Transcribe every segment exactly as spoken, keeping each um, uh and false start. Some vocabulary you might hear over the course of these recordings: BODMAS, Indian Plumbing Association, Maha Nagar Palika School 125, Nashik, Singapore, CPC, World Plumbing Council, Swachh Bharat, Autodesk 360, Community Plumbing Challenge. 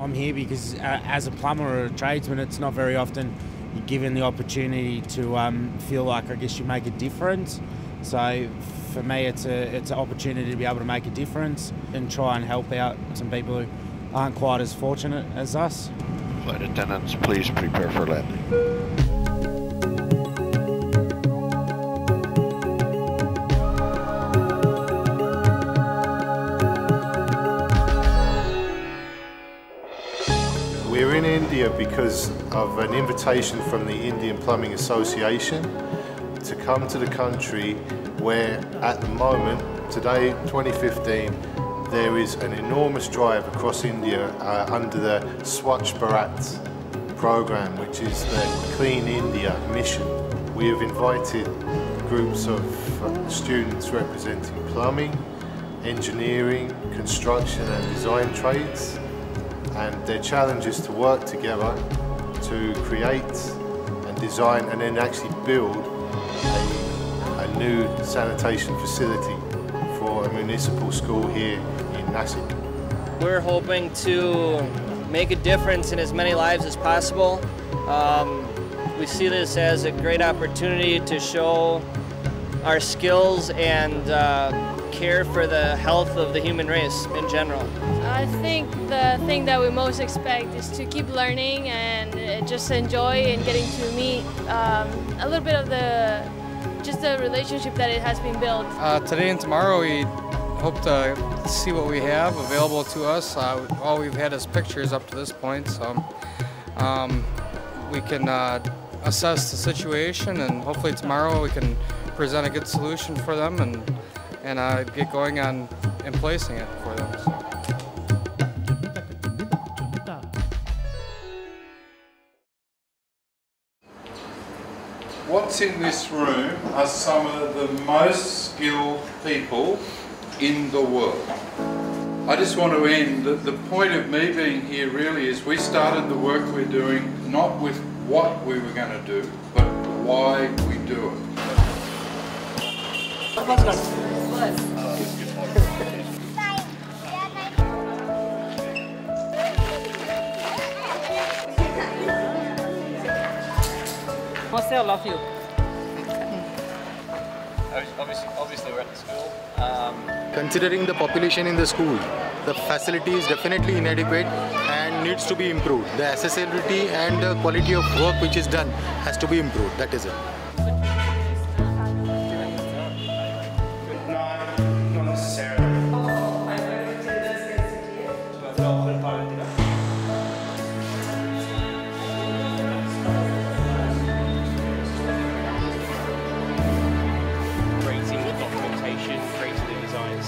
I'm here because uh, as a plumber or a tradesman, it's not very often you're given the opportunity to um, feel like, I guess, you make a difference. So for me, it's a it's an opportunity to be able to make a difference and try and help out some people who aren't quite as fortunate as us. Flight attendants, please prepare for landing. We're in India because of an invitation from the Indian Plumbing Association to come to the country where at the moment, today, twenty fifteen, there is an enormous drive across India uh, under the Swachh Bharat program, which is the Clean India mission. We have invited groups of uh, students representing plumbing, engineering, construction and design trades, and their challenge is to work together to create and design and then actually build a, a new sanitation facility for a municipal school here in Nashik. We're hoping to make a difference in as many lives as possible. Um, we see this as a great opportunity to show our skills and uh, care for the health of the human race in general. I think the thing that we most expect is to keep learning and just enjoy and getting to meet um, a little bit of the just the relationship that it has been built. Uh, today and tomorrow we hope to see what we have available to us. Uh, all we've had is pictures up to this point, so um, we can uh, assess the situation, and hopefully tomorrow we can present a good solution for them and and uh, get going on and placing it for them. So. What's in this room are some of the most skilled people in the world. I just want to end that the point of me being here really is we started the work we're doing not with what we were going to do, but why we do it. Must say I love you. Obviously, obviously we're at the school. Um, Considering the population in the school, the facility is definitely inadequate and needs to be improved. The accessibility and the quality of work which is done has to be improved. That is it.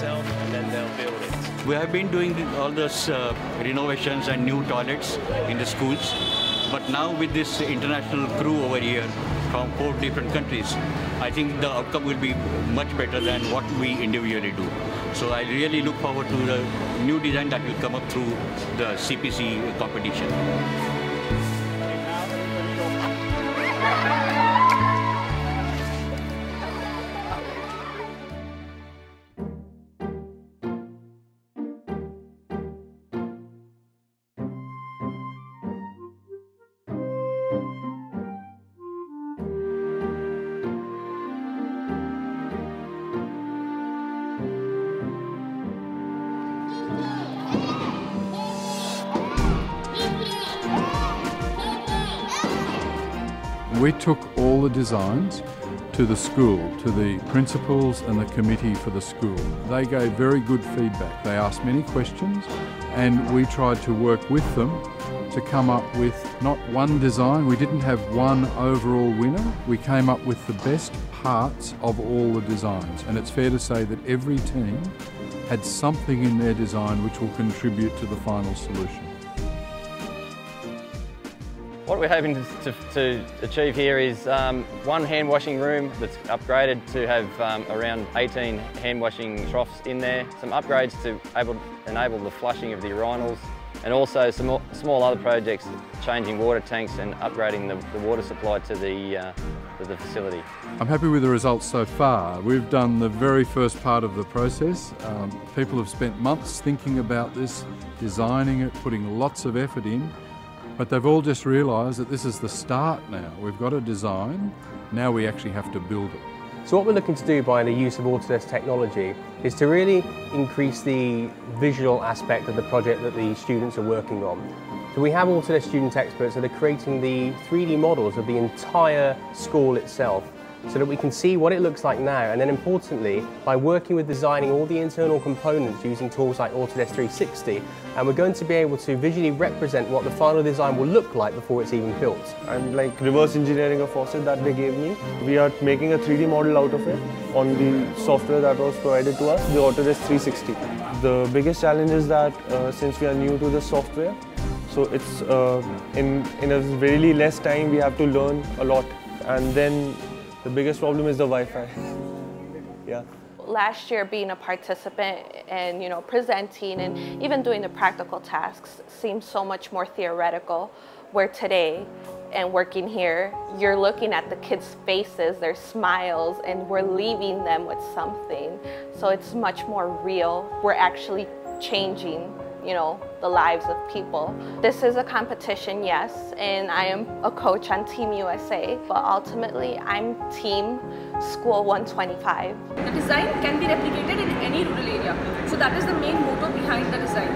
And then they'll build it. We have been doing all those uh, renovations and new toilets in the schools, but now with this international crew over here from four different countries, I think the outcome will be much better than what we individually do. So I really look forward to the new design that will come up through the C P C competition. We took all the designs to the school, to the principals and the committee for the school. They gave very good feedback. They asked many questions and we tried to work with them to come up with not one design. We didn't have one overall winner. We came up with the best parts of all the designs, and it's fair to say that every team had something in their design which will contribute to the final solution. What we're hoping to, to, to achieve here is um, one hand washing room that's upgraded to have um, around eighteen hand washing troughs in there, some upgrades to able, enable the flushing of the urinals, and also some small other projects, changing water tanks and upgrading the, the water supply to the, uh, to the facility. I'm happy with the results so far. We've done the very first part of the process. Um, people have spent months thinking about this, designing it, putting lots of effort in, but they've all just realised that this is the start now. We've got a design, now we actually have to build it. So what we're looking to do by the use of Autodesk technology is to really increase the visual aspect of the project that the students are working on. So we have Autodesk student experts that are creating the three D models of the entire school itself so that we can see what it looks like now, and then importantly, by working with designing all the internal components using tools like Autodesk three sixty, and we're going to be able to visually represent what the final design will look like before it's even built. And like reverse engineering a faucet that they gave me, we are making a three D model out of it on the software that was provided to us, the Autodesk three sixty. The biggest challenge is that uh, since we are new to the software, so it's uh, in, in a really less time we have to learn a lot, and then the biggest problem is the Wi-Fi. Yeah. Last year, being a participant and, you know, presenting and even doing the practical tasks seemed so much more theoretical, where today and working here, you're looking at the kids' faces, their smiles, and we're leaving them with something. So it's much more real. We're actually changing, you know, the lives of people. This is a competition, yes, and I am a coach on Team U S A, but ultimately I'm Team School one twenty-five. The design can be replicated in any rural area, so that is the main motto behind the design.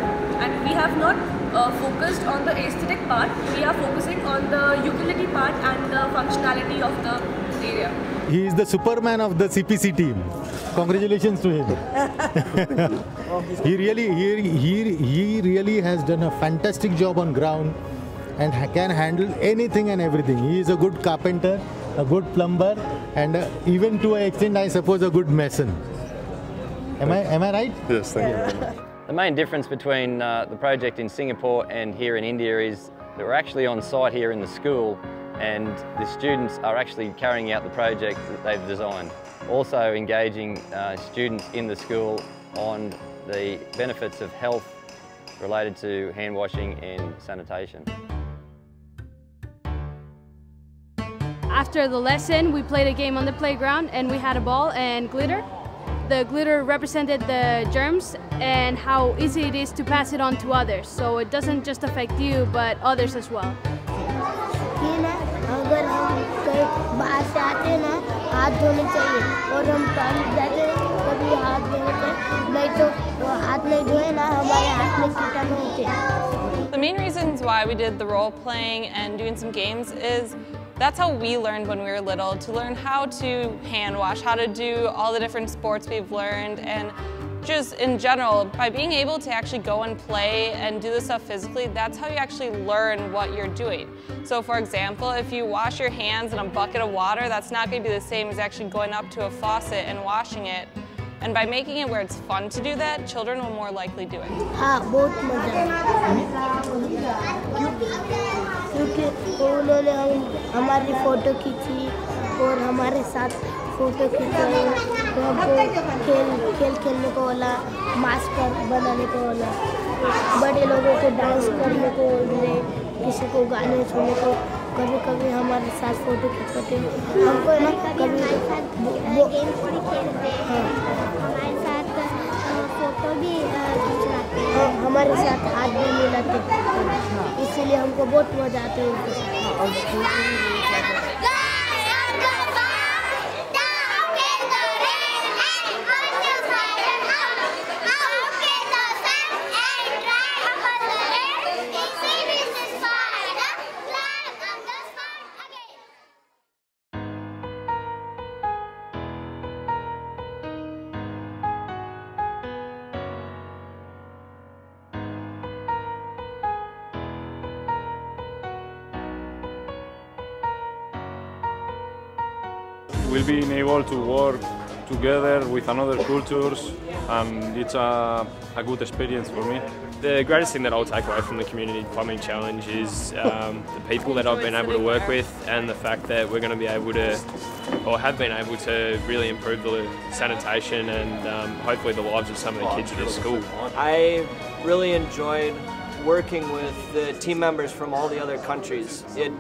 And we have not uh, focused on the aesthetic part, we are focusing on the utility part and the functionality of the area. He is the superman of the C P C team. Congratulations to him. he really, he, he, he really has done a fantastic job on ground and can handle anything and everything. He is a good carpenter, a good plumber, and uh, even to an extent, I suppose, a good mason. Am I, am I right? Yes, thank you very much. The main difference between uh, the project in Singapore and here in India is that we're actually on site here in the school, and the students are actually carrying out the project that they've designed. Also engaging uh, students in the school on the benefits of health related to hand washing and sanitation. After the lesson, we played a game on the playground, and we had a ball and glitter. The glitter represented the germs and how easy it is to pass it on to others, so it doesn't just affect you, but others as well. The main reasons why we did the role playing and doing some games is that's how we learned when we were little, to learn how to hand wash, how to do all the different sports we've learned, and just in general, by being able to actually go and play and do this stuff physically, that's how you actually learn what you're doing. So for example, if you wash your hands in a bucket of water, that's not going to be the same as actually going up to a faucet and washing it. And by making it where it's fun to do that, children will more likely do it. Ah, both mothers. Photo खींचने तो हमको खेल खेल खेलने को वाला, mask बनाने को वाला, बड़े लोगों को डांस करने को बोले, किसी को गाने सुनने को, कभी कभी हमारे साथ फोटो खींचते हैं हमको ना, कभी गेम थोड़ी खेलते हैं हमारे साथ, फोटो भी खींचते हैं हमारे साथ, हाथ भी मिलाते हैं, इसीलिए हमको बहुत मजा आता है। We'll be able to work together with another cultures, and it's a, a good experience for me. The greatest thing that I'll take away from the Community Plumbing Challenge is um, the people that I've been able to work with, and the fact that we're going to be able to, or have been able to, really improve the sanitation and um, hopefully the lives of some of the kids at the school. I really enjoyed working with the team members from all the other countries, it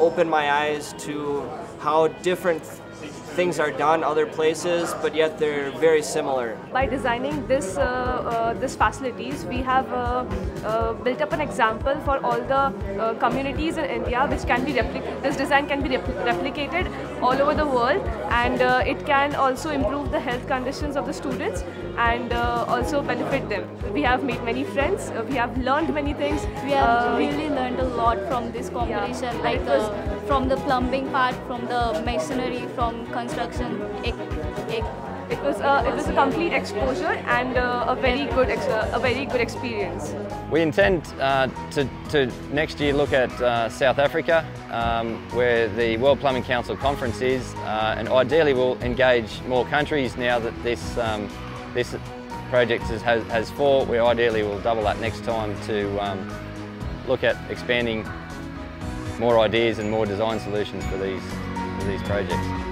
opened my eyes to how different things are done other places, but yet they're very similar. By designing this, uh, uh, this facilities, we have uh, uh, built up an example for all the uh, communities in India, which can be replicated. This design can be repl replicated all over the world, and uh, it can also improve the health conditions of the students and uh, also benefit them. We have made many friends, uh, we have learned many things. We have uh, really learned a lot from this competition, yeah. like uh, from the plumbing part, from the masonry, from construction. It, it, it was a, it was a complete exposure and uh, a very good ex a very good experience. We intend uh, to, to next year look at uh, South Africa, um, where the World Plumbing Council conference is, uh, and ideally we'll engage more countries now that this um, this project has, has four. We ideally will double that next time to um, look at expanding more ideas and more design solutions for these for these projects.